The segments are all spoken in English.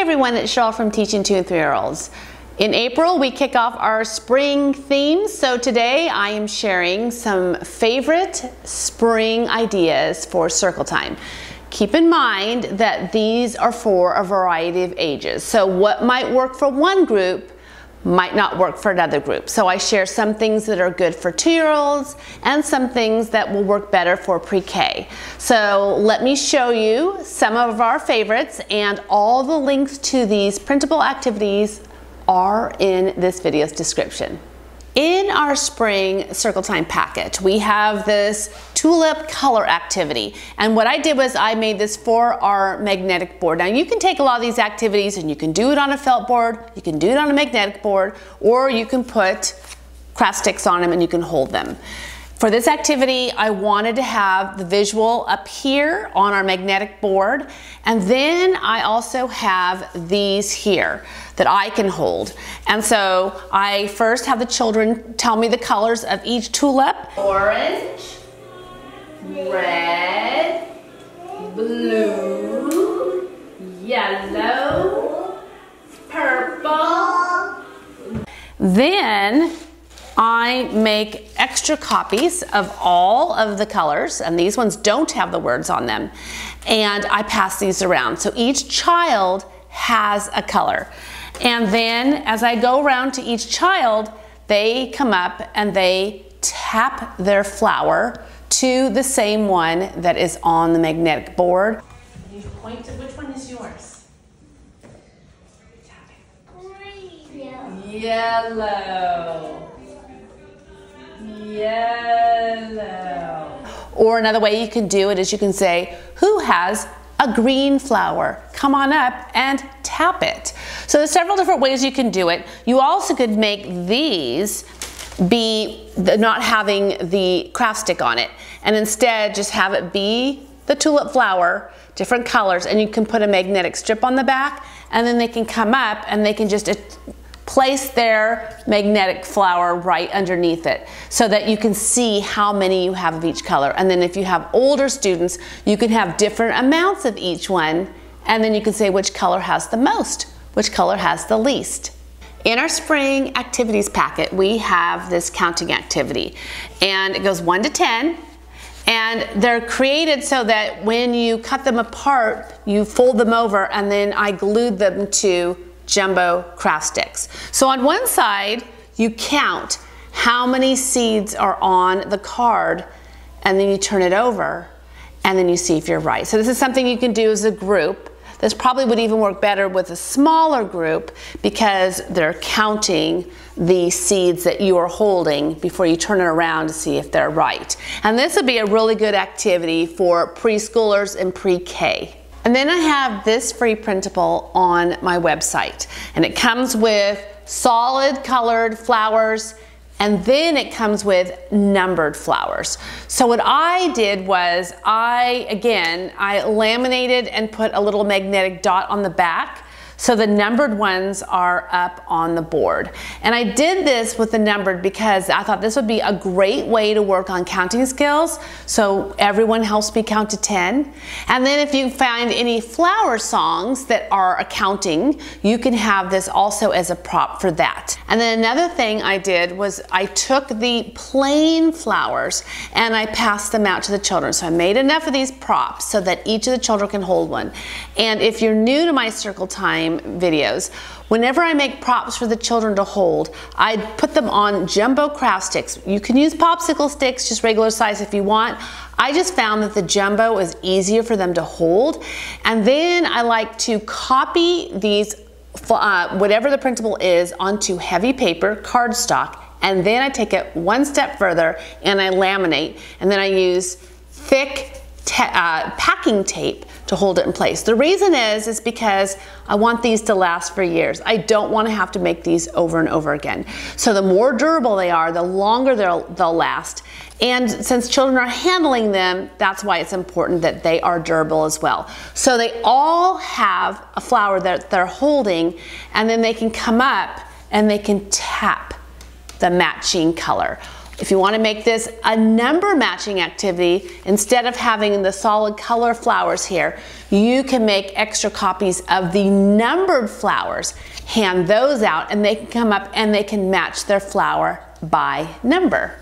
Hey everyone, it's Cheryl from Teaching 2 and 3 Year Olds. In April, we kick off our spring themes, so today I am sharing some favorite spring ideas for circle time. Keep in mind that these are for a variety of ages, so what might work for one group might not work for another group. So I share some things that are good for 2-year-olds and some things that will work better for pre-K. So let me show you some of our favorites, and all the links to these printable activities are in this video's description. In our spring circle time packet, we have this tulip color activity, and what I did was I made this for our magnetic board. Now you can take a lot of these activities and you can do it on a felt board, you can do it on a magnetic board, or you can put craft sticks on them and you can hold them. For this activity, I wanted to have the visual up here on our magnetic board, and then I also have these here that I can hold. And so I first have the children tell me the colors of each tulip. Orange, red, blue, yellow, purple. Then I make extra copies of all of the colors, and these ones don't have the words on them, and I pass these around. So each child has a color, and then as I go around to each child, they come up and they tap their flower to the same one that is on the magnetic board. You point to which one is yours. Yellow. Yellow. Or another way you can do it is you can say, who has a green flower? Come on up and tap it. So there's several different ways you can do it. You also could make these be not having the craft stick on it, and instead just have it be the tulip flower, different colors, and you can put a magnetic strip on the back, and then they can come up and they can just place their magnetic flower right underneath it, so that you can see how many you have of each color. And then if you have older students, you can have different amounts of each one, and then you can say which color has the most, which color has the least. In our spring activities packet, we have this counting activity, and it goes 1 to 10, and they're created so that when you cut them apart, you fold them over, and then I glued them to jumbo craft sticks. So on one side, you count how many seeds are on the card, and then you turn it over, and then you see if you're right. So this is something you can do as a group. This probably would even work better with a smaller group, because they're counting the seeds that you are holding before you turn it around to see if they're right. And this would be a really good activity for preschoolers and pre-K. And then I have this free printable on my website, and it comes with solid colored flowers, and then it comes with numbered flowers. So what I did was I laminated and put a little magnetic dot on the back, so the numbered ones are up on the board. And I did this with the numbered because I thought this would be a great way to work on counting skills, so everyone helps me count to 10. And then if you find any flower songs that are counting, you can have this also as a prop for that. And then another thing I did was I took the plain flowers and I passed them out to the children. So I made enough of these props so that each of the children can hold one. And if you're new to my circle time videos, whenever I make props for the children to hold, I put them on jumbo craft sticks. You can use popsicle sticks, just regular size if you want. I just found that the jumbo is easier for them to hold. And then I like to copy these, whatever the printable is, onto heavy paper cardstock, and then I take it one step further and I laminate, and then I use thick packing tape to hold it in place. The reason is because I want these to last for years. I don't want to have to make these over and over again. So the more durable they are, the longer they'll last. And since children are handling them, that's why it's important that they are durable as well. So they all have a flower that they're holding, and then they can come up and they can tap the matching color. If you want to make this a number matching activity, instead of having the solid color flowers here, you can make extra copies of the numbered flowers, hand those out, and they can come up and they can match their flower by number.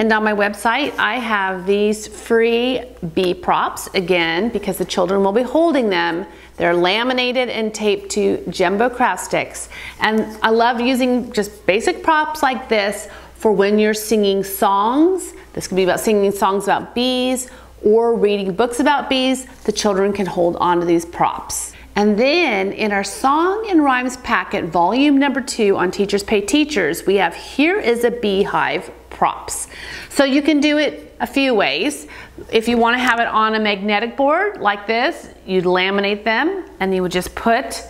And on my website, I have these free bee props, again, because the children will be holding them. They're laminated and taped to jumbo craft sticks. And I love using just basic props like this for when you're singing songs. This could be about singing songs about bees or reading books about bees. The children can hold on to these props. And then in our Song and Rhymes packet, volume number 2 on Teachers Pay Teachers, we have Here is a Beehive props. So you can do it a few ways. If you want to have it on a magnetic board like this, you'd laminate them and you would just put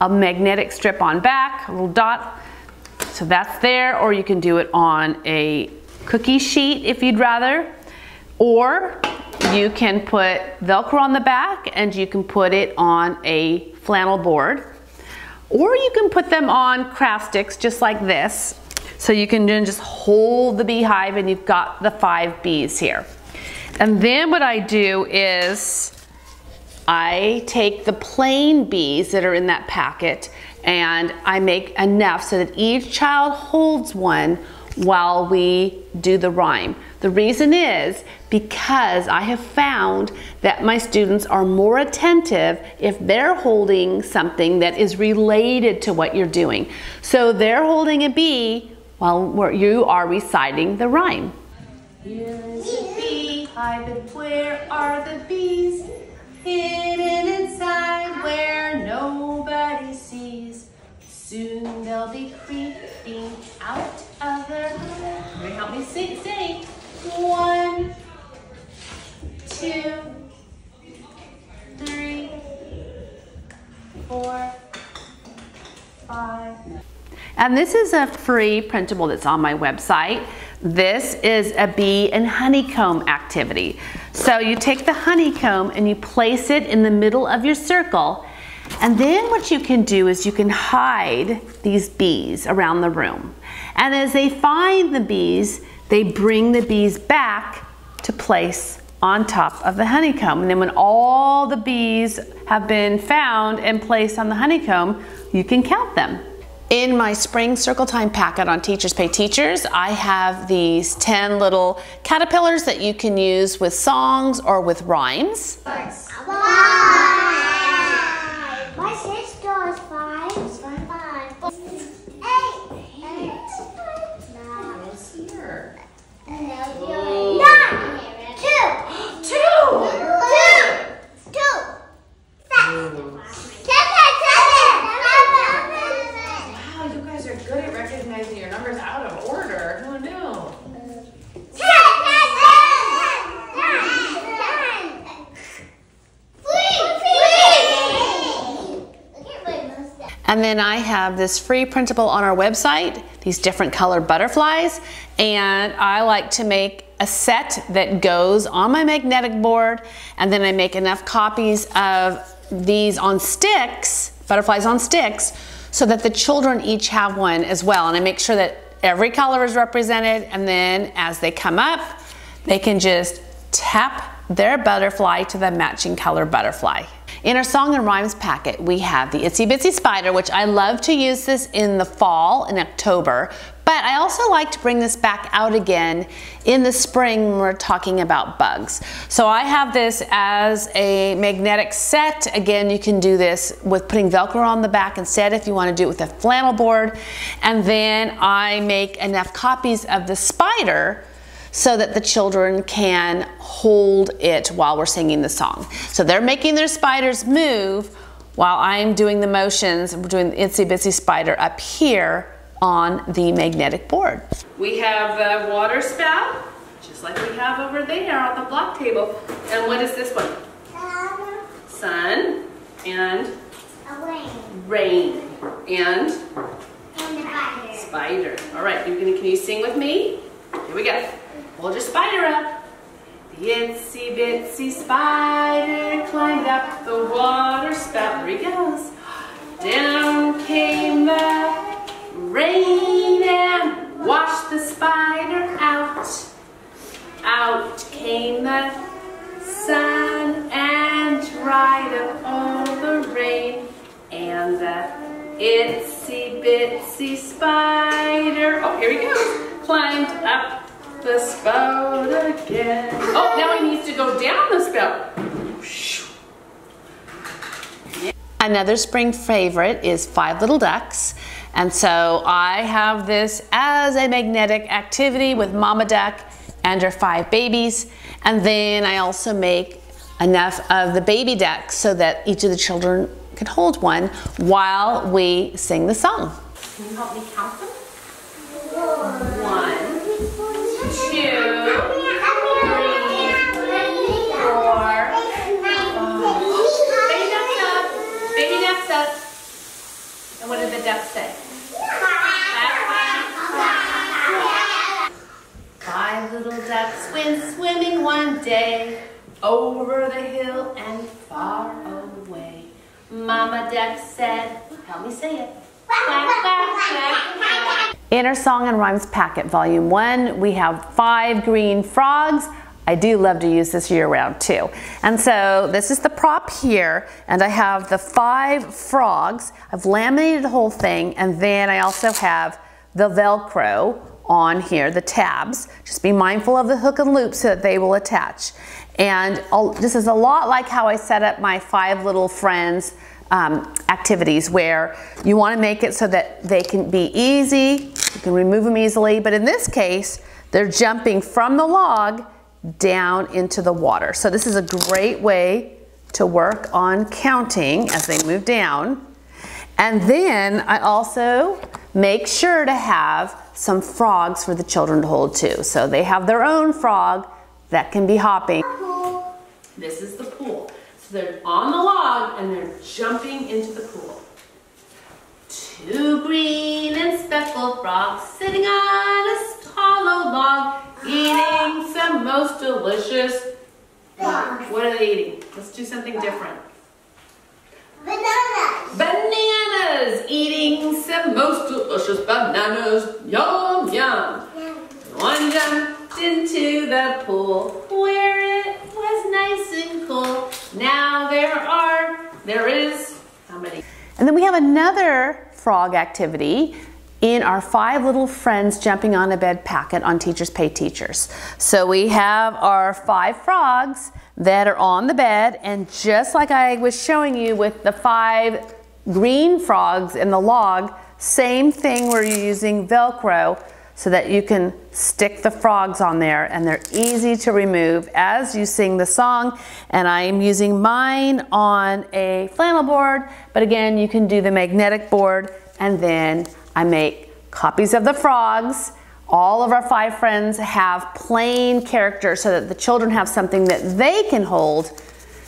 a magnetic strip on back, a little dot, so that's there, or you can do it on a cookie sheet if you'd rather, or you can put Velcro on the back and you can put it on a flannel board, or you can put them on craft sticks just like this. So you can then just hold the beehive and you've got the 5 bees here. And then what I do is I take the plain bees that are in that packet and I make enough so that each child holds one while we do the rhyme. The reason is because I have found that my students are more attentive if they're holding something that is related to what you're doing. So they're holding a bee while you are reciting the rhyme. Here is a beehive, and where are the bees? Hidden inside where nobody sees. Soon they'll be creeping out of their home. Help me sing. 1, 2, 3, 4, 5. And this is a free printable that's on my website. This is a bee and honeycomb activity. So you take the honeycomb and you place it in the middle of your circle. And then what you can do is you can hide these bees around the room. And as they find the bees, they bring the bees back to place on top of the honeycomb. And then when all the bees have been found and placed on the honeycomb, you can count them. In my spring circle time packet on Teachers Pay Teachers, I have these 10 little caterpillars that you can use with songs or with rhymes. 5. My sister is 5. 8. 9. It's here. 9. 2. 7. Good at recognizing your numbers out of order. Who knew? 10, 10, 10, 10, 10, 10, 10, 10, 10. And then I have this free printable on our website, these different colored butterflies, and I like to make a set that goes on my magnetic board, and then I make enough copies of these on sticks, butterflies on sticks, so that the children each have one as well. And I make sure that every color is represented, and then as they come up, they can just tap their butterfly to the matching color butterfly. In our Song and Rhymes packet, we have the Itsy Bitsy Spider, which I love to use this in the fall, in October, but I also like to bring this back out again in the spring when we're talking about bugs. So I have this as a magnetic set. Again, you can do this with putting Velcro on the back instead if you want to do it with a flannel board. And then I make enough copies of the spider so that the children can hold it while we're singing the song. So they're making their spiders move while I'm doing the motions. We're doing the Itsy Bitsy Spider up here on the magnetic board. We have the water spout, just like we have over there on the block table. And what is this one? Sun and rain and spider. All right, can you sing with me? Here we go. Hold your spider up. The Itsy Bitsy Spider climbed up the water spout. Here he goes. Down came the rain and washed the spider out. came the sun and dried up all the rain, and the itsy bitsy spider, oh here he goes, climbed up the spout again. Oh, now he needs to go down the spout. Another spring favorite is Five Little Ducks. And so I have this as a magnetic activity with Mama Duck and her five babies. And then I also make enough of the baby ducks so that each of the children can hold one while we sing the song. Can you help me count them? One. And what did the duck say? Five little ducks went swimming one day, over the hill and far away. Mama duck said, help me say it. In our Song and Rhymes Packet Volume 1, we have five green frogs. I do love to use this year-round too. And so this is the prop here, and I have the five frogs. I've laminated the whole thing, and then I also have the Velcro on here, the tabs. Just be mindful of the hook and loop so that they will attach. And this is a lot like how I set up my Five Little Friends activities, where you want to make it so that they can be easy, you can remove them easily, but in this case, they're jumping from the log down into the water. So this is a great way to work on counting as they move down. And then I also make sure to have some frogs for the children to hold too. So they have their own frog that can be hopping. This is the pool. So they're on the log and they're jumping into the pool. Two green and speckled frogs sitting on a hollow log, eating some most delicious. What are they eating? Let's do something different. Bananas. Bananas. Eating some most delicious bananas. Yum, yum. One jumped into the pool where it was nice and cool. Now there is how many? And then we have another frog activity in our Five Little Friends Jumping on a Bed packet on Teachers Pay Teachers. So we have our five frogs that are on the bed, and just like I was showing you with the five green frogs in the log, same thing where you're using Velcro so that you can stick the frogs on there, and they're easy to remove as you sing the song. And I am using mine on a flannel board, but again, you can do the magnetic board, and then I make copies of the frogs. All of our five friends have plain characters so that the children have something that they can hold,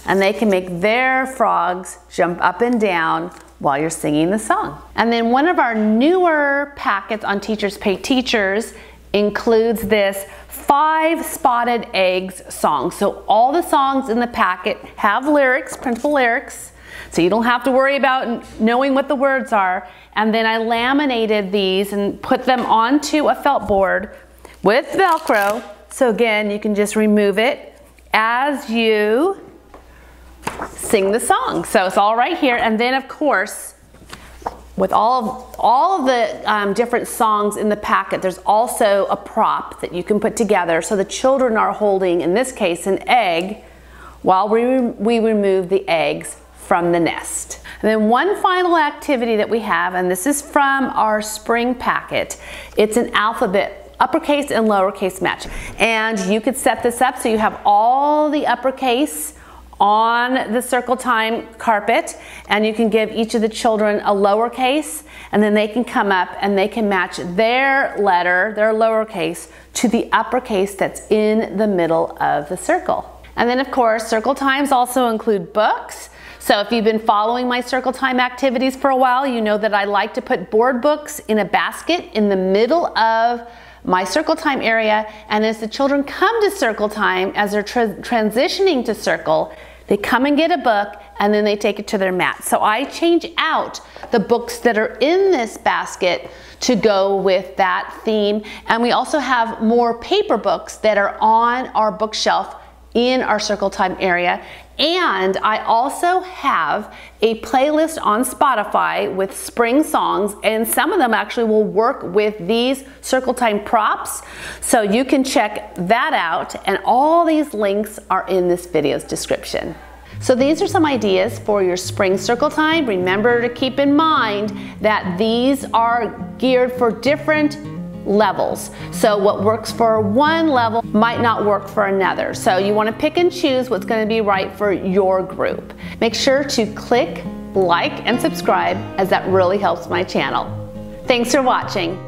and they can make their frogs jump up and down while you're singing the song. And then one of our newer packets on Teachers Pay Teachers includes this Five Spotted Eggs song. So all the songs in the packet have lyrics, printable lyrics, so you don't have to worry about knowing what the words are. And then I laminated these and put them onto a felt board with Velcro. So again, you can just remove it as you sing the song. So it's all right here. And then of course, with all of the different songs in the packet, there's also a prop that you can put together. So the children are holding, in this case, an egg while we remove the eggs from the nest. And then one final activity that we have, and this is from our spring packet, it's an alphabet, uppercase and lowercase match. And you could set this up so you have all the uppercase on the circle time carpet, and you can give each of the children a lowercase, and then they can come up and they can match their letter, their lowercase, to the uppercase that's in the middle of the circle. And then of course, circle times also include books. So if you've been following my circle time activities for a while, you know that I like to put board books in a basket in the middle of my circle time area. And as the children come to circle time, as they're transitioning to circle, They come and get a book and then they take it to their mat. So I change out the books that are in this basket to go with that theme. And we also have more paper books that are on our bookshelf in our circle time area. And I also have a playlist on Spotify with spring songs, and some of them actually will work with these circle time props. So you can check that out, and all these links are in this video's description. So these are some ideas for your spring circle time. Remember to keep in mind that these are geared for different levels. So what works for one level might not work for another. So you want to pick and choose what's going to be right for your group. Make sure to click like and subscribe, as that really helps my channel. Thanks for watching.